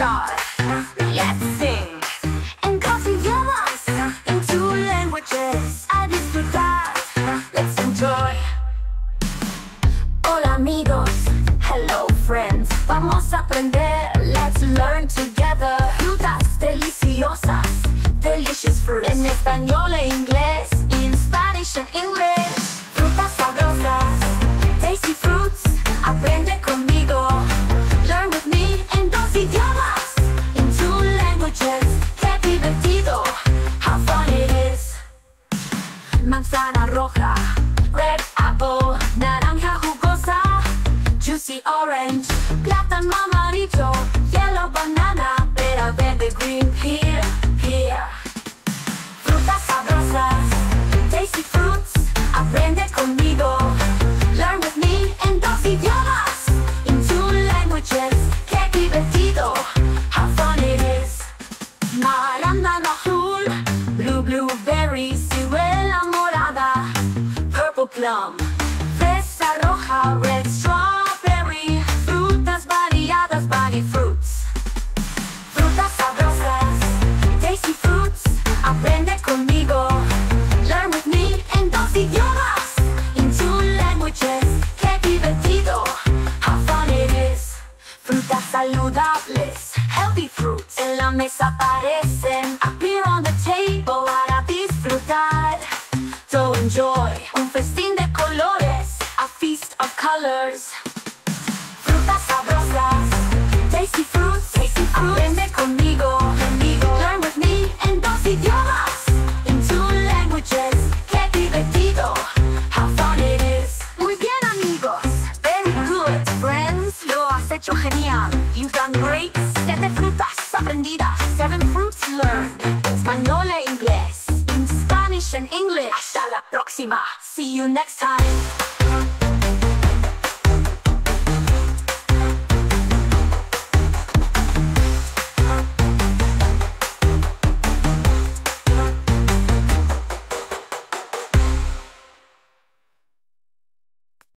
stars. Let's sing and coffee lovers in two languages. I disfrutar. Let's enjoy. Hola amigos, hello friends. Vamos a aprender. Let's learn together. Frutas deliciosas, delicious fruits. En español e inglés, in Spanish and English. Frutas sabrosas, tasty fruits. Aprende conmigo. Learn with me en dos idiomas. In two languages. Qué divertido. How fun it is. Manzana roja, red apple. Naranja jugosa, juicy orange. Plátano amarillo, yellow banana. Pera verde, green, here, here. Frutas sabrosas, tasty fruits. Aprende conmigo. Learn with me en dos idiomas. In two languages. Qué divertido. How fun it is. Maranda azul, blue blueberry, ciruela morada, purple plum, fresa roja, red strawberry. Frutas variadas, bunny fruits. Frutas sabrosas, tasty fruits. Aprende conmigo. Learn with me en dos idiomas. In two languages. Qué divertido. How fun it is. Frutas saludables, healthy fruits. En la mesa aparecen, appear on the table para disfrutar. So enjoy. Un festín de colores, a feast of colors. Frutas sabrosas, tasty fruits, tasty fruits. Aprende conmigo, conmigo. Learn with me en dos idiomas. In two languages. Qué divertido. How fun it is. Muy bien amigos. Very good friends. Lo has hecho genial. You've done great. 7 frutas aprendidas. 7 fruits learned. Español e inglés. In Spanish and English. Hasta la próxima. See you next time.